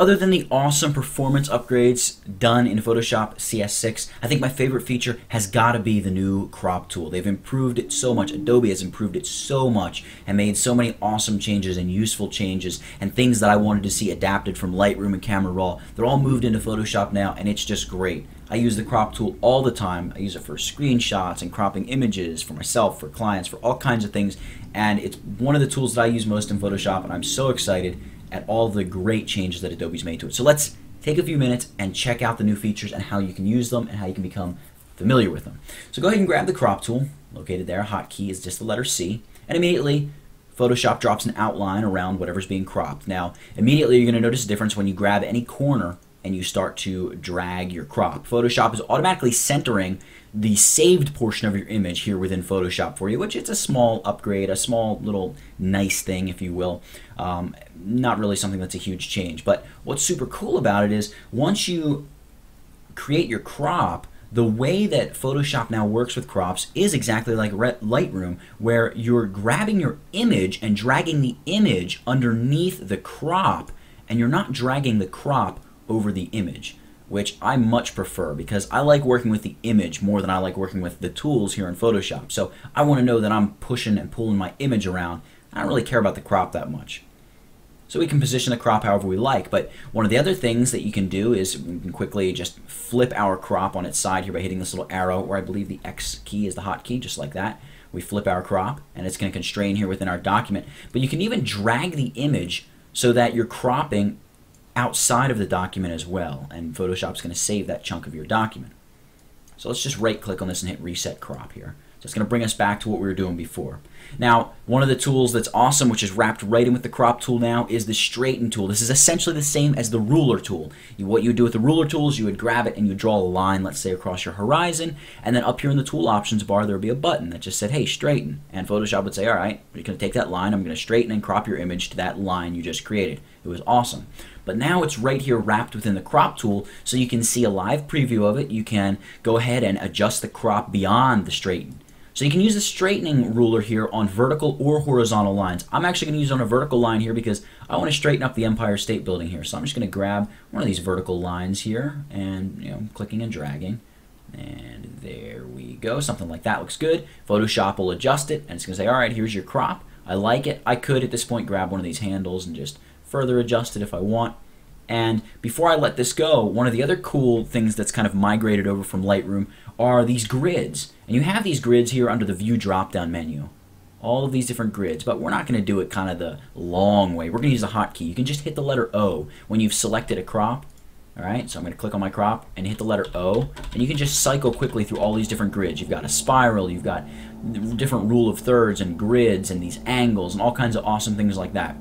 Other than the awesome performance upgrades done in Photoshop CS6, I think my favorite feature has got to be the new crop tool. They've improved it so much. Adobe has improved it so much and made so many awesome changes and useful changes and things that I wanted to see adapted from Lightroom and Camera Raw. They're all moved into Photoshop now, and it's just great. I use the crop tool all the time. I use it for screenshots and cropping images for myself, for clients, for all kinds of things. And it's one of the tools that I use most in Photoshop, and I'm so excited at all the great changes that Adobe's made to it. So let's take a few minutes and check out the new features and how you can use them and how you can become familiar with them. So go ahead and grab the crop tool located there. Hotkey is just the letter C. And immediately Photoshop drops an outline around whatever's being cropped. Now, immediately you're going to notice a difference when you grab any corner and you start to drag your crop. Photoshop is automatically centering the saved portion of your image here within Photoshop for you, which it's a small upgrade, a small little nice thing, if you will. Not really something that's a huge change. But what's super cool about it is once you create your crop, the way that Photoshop now works with crops is exactly like Lightroom, where you're grabbing your image and dragging the image underneath the crop, and you're not dragging the crop over the image, which I much prefer because I like working with the image more than I like working with the tools here in Photoshop. So I want to know that I'm pushing and pulling my image around. I don't really care about the crop that much. So we can position the crop however we like, but one of the other things that you can do is we can quickly just flip our crop on its side here by hitting this little arrow, or I believe the X key is the hotkey, just like that. We flip our crop, and it's going to constrain here within our document. But you can even drag the image so that you're cropping outside of the document as well, and Photoshop's going to save that chunk of your document. So let's just right click on this and hit reset crop here. So it's going to bring us back to what we were doing before. Now, one of the tools that's awesome, which is wrapped right in with the crop tool now, is the straighten tool. This is essentially the same as the ruler tool. What you would do with the ruler tool is you would grab it and you draw a line, let's say, across your horizon, and then up here in the tool options bar there would be a button that just said, hey, straighten. And Photoshop would say, all right, you're going to take that line, I'm going to straighten and crop your image to that line you just created. It was awesome. But now it's right here wrapped within the crop tool, so you can see a live preview of it. You can go ahead and adjust the crop beyond the straighten. So you can use the straightening ruler here on vertical or horizontal lines. I'm actually going to use it on a vertical line here because I want to straighten up the Empire State Building here. So I'm just going to grab one of these vertical lines here and, you know, clicking and dragging. And there we go. Something like that looks good. Photoshop will adjust it, and it's going to say, all right, here's your crop. I like it. I could at this point grab one of these handles and just further adjust it if I want. And before I let this go, one of the other cool things that's kind of migrated over from Lightroom are these grids. And you have these grids here under the View drop-down menu. All of these different grids, but we're not going to do it kind of the long way. We're going to use a hotkey. You can just hit the letter O when you've selected a crop. All right, so I'm going to click on my crop and hit the letter O, and you can just cycle quickly through all these different grids. You've got a spiral, you've got different rule of thirds and grids and these angles and all kinds of awesome things like that.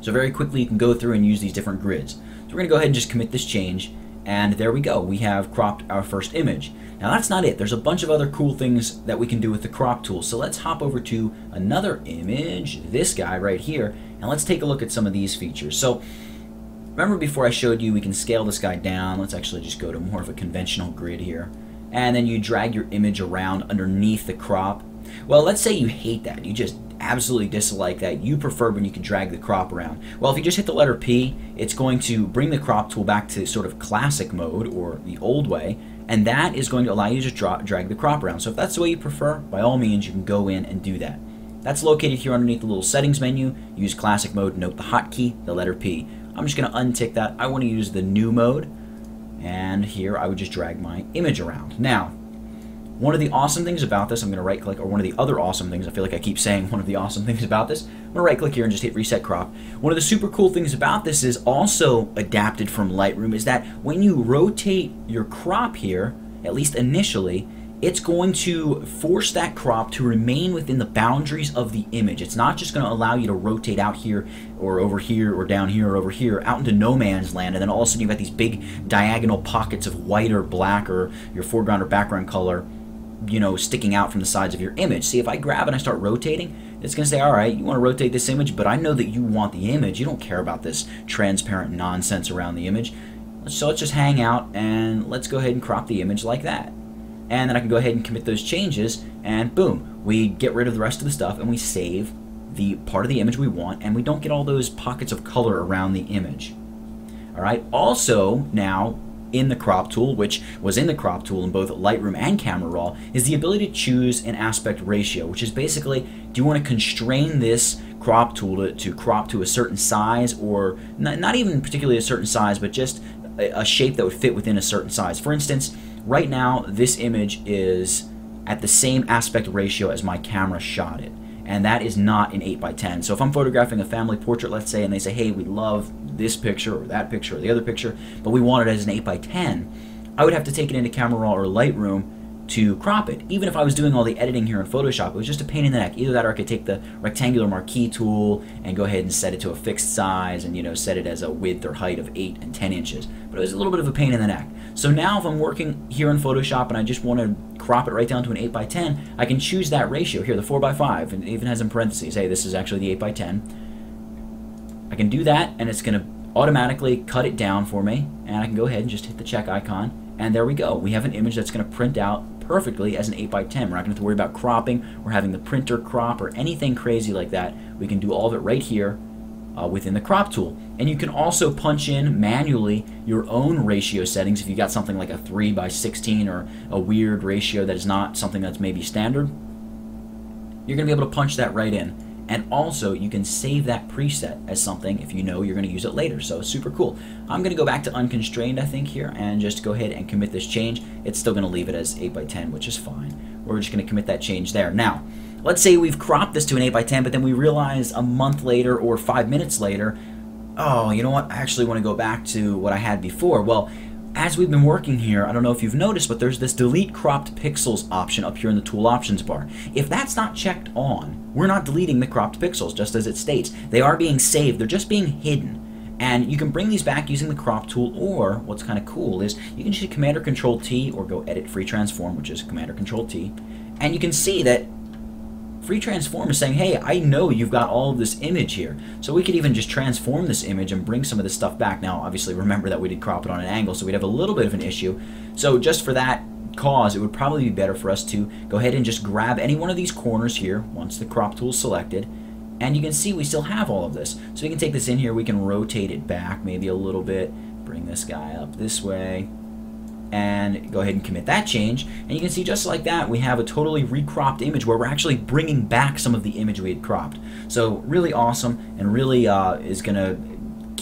So very quickly you can go through and use these different grids. So we're going to go ahead and just commit this change, and there we go. We have cropped our first image. Now that's not it. There's a bunch of other cool things that we can do with the crop tool. So let's hop over to another image, this guy right here, and let's take a look at some of these features. So remember before I showed you we can scale this guy down. Let's actually just go to more of a conventional grid here. And then you drag your image around underneath the crop. Well, let's say you hate that. You just absolutely dislike that. You prefer when you can drag the crop around. Well, if you just hit the letter P, it's going to bring the crop tool back to sort of classic mode or the old way, and that is going to allow you to drag the crop around. So if that's the way you prefer, by all means, you can go in and do that. That's located here underneath the little settings menu. Use classic mode, note the hotkey, the letter P. I'm just going to untick that. I want to use the new mode, and here I would just drag my image around. Now, one of the awesome things about this, I'm going to right click, or one of the other awesome things, I feel like I keep saying one of the awesome things about this, I'm going to right click here and just hit reset crop. One of the super cool things about this is also adapted from Lightroom is that when you rotate your crop here, at least initially, it's going to force that crop to remain within the boundaries of the image. It's not just going to allow you to rotate out here or over here or down here or over here out into no man's land, and then all of a sudden you've got these big diagonal pockets of white or black or your foreground or background color, you know, sticking out from the sides of your image. See, if I grab and I start rotating, it's going to say, all right, you want to rotate this image, but I know that you want the image. You don't care about this transparent nonsense around the image. So let's just hang out and let's go ahead and crop the image like that. And then I can go ahead and commit those changes, and boom, we get rid of the rest of the stuff and we save the part of the image we want, and we don't get all those pockets of color around the image. All right. Also now in the crop tool, which was in the crop tool in both Lightroom and Camera Raw, is the ability to choose an aspect ratio, which is basically, do you want to constrain this crop tool to crop to a certain size, or not even particularly a certain size, but just a shape that would fit within a certain size. For instance, right now this image is at the same aspect ratio as my camera shot it, and that is not an 8x10. So if I'm photographing a family portrait, let's say, and they say, hey, we love this picture or that picture or the other picture, but we want it as an 8x10, I would have to take it into Camera Raw or Lightroom to crop it. Even if I was doing all the editing here in Photoshop, it was just a pain in the neck. Either that, or I could take the rectangular marquee tool and go ahead and set it to a fixed size and, you know, set it as a width or height of 8 and 10 inches. But it was a little bit of a pain in the neck. So now if I'm working here in Photoshop and I just want to crop it right down to an 8x10, I can choose that ratio here, the 4x5, and it even has in parentheses, hey, this is actually the 8x10. I can do that, and it's going to automatically cut it down for me, and I can go ahead and just hit the check icon. And there we go. We have an image that's going to print out perfectly as an 8x10. We're not going to have to worry about cropping or having the printer crop or anything crazy like that. We can do all of it right here within the crop tool. And you can also punch in manually your own ratio settings if you got something like a 3x16 or a weird ratio that is not something that's maybe standard. You're going to be able to punch that right in. And also, you can save that preset as something if you know you're going to use it later. So it's super cool. I'm going to go back to unconstrained, I think, here, and just go ahead and commit this change. It's still going to leave it as 8x10, which is fine. We're just going to commit that change there. Now, let's say we've cropped this to an 8x10, but then we realize a month later or 5 minutes later, oh, you know what? I actually want to go back to what I had before. Well, as we've been working here, I don't know if you've noticed, but there's this delete cropped pixels option up here in the tool options bar. If that's not checked on, we're not deleting the cropped pixels, just as it states. They are being saved, they're just being hidden. And you can bring these back using the crop tool, or what's kind of cool is you can just Command or Control T, or go edit free transform, which is Command or Control T, and you can see that free transform is saying, hey, I know you've got all of this image here. So we could even just transform this image and bring some of this stuff back. Now, obviously, remember that we did crop it on an angle, so we'd have a little bit of an issue. So just for that cause, it would probably be better for us to go ahead and just grab any one of these corners here once the crop tool is selected. And you can see we still have all of this. So we can take this in here, we can rotate it back maybe a little bit, bring this guy up this way, and go ahead and commit that change. And you can see just like that, we have a totally recropped image where we're actually bringing back some of the image we had cropped. So really awesome, and really is going to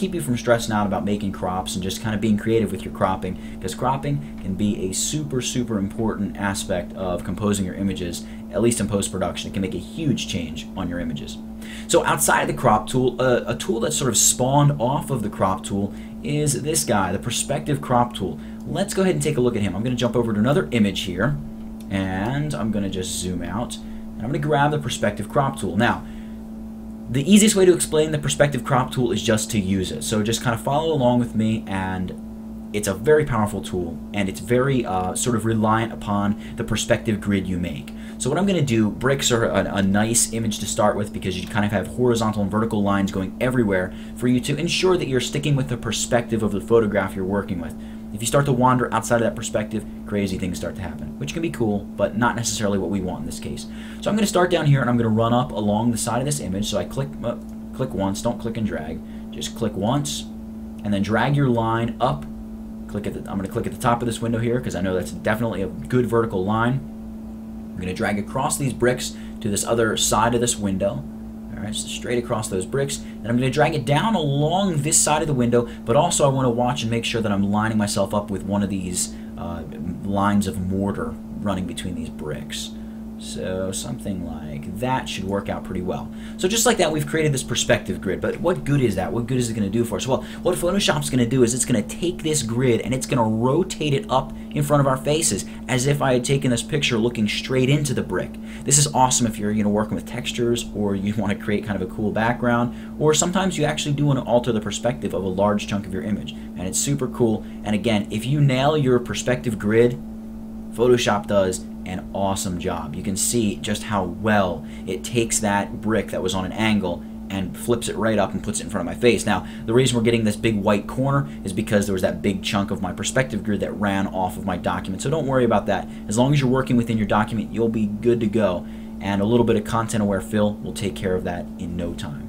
keep you from stressing out about making crops and just kind of being creative with your cropping, because cropping can be a super, super important aspect of composing your images, at least in post-production. It can make a huge change on your images. So outside of the crop tool, a tool that's sort of spawned off of the crop tool is this guy, the perspective crop tool. Let's go ahead and take a look at him. I'm going to jump over to another image here, and I'm going to just zoom out, and I'm going to grab the perspective crop tool. Now, the easiest way to explain the perspective crop tool is just to use it. So just kind of follow along with me, and it's a very powerful tool, and it's very sort of reliant upon the perspective grid you make. So what I'm going to do, bricks are a nice image to start with because you kind of have horizontal and vertical lines going everywhere for you to ensure that you're sticking with the perspective of the photograph you're working with. If you start to wander outside of that perspective, crazy things start to happen, which can be cool, but not necessarily what we want in this case. So I'm going to start down here, and I'm going to run up along the side of this image. So I click once, don't click and drag, just click once, and then drag your line up. I'm going to click at the top of this window here because I know that's definitely a good vertical line. I'm going to drag across these bricks to this other side of this window. All right, so straight across those bricks, and I'm going to drag it down along this side of the window, but also I want to watch and make sure that I'm lining myself up with one of these lines of mortar running between these bricks. So something like that should work out pretty well. So just like that, we've created this perspective grid, but what good is that? What good is it going to do for us? Well, what Photoshop's going to do is it's going to take this grid and it's going to rotate it up in front of our faces as if I had taken this picture looking straight into the brick. This is awesome if you're, you know, working with textures, or you want to create kind of a cool background, or sometimes you actually do want to alter the perspective of a large chunk of your image, and it's super cool. And again, if you nail your perspective grid, Photoshop does an awesome job. You can see just how well it takes that brick that was on an angle and flips it right up and puts it in front of my face. Now, the reason we're getting this big white corner is because there was that big chunk of my perspective grid that ran off of my document. So don't worry about that. As long as you're working within your document, you'll be good to go. And a little bit of content-aware fill will take care of that in no time.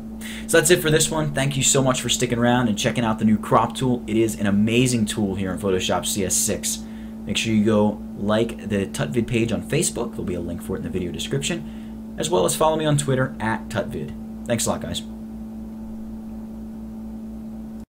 So that's it for this one. Thank you so much for sticking around and checking out the new crop tool. It is an amazing tool here in Photoshop CS6. Make sure you go like the Tutvid page on Facebook. There'll be a link for it in the video description, as well as follow me on Twitter at Tutvid. Thanks a lot, guys.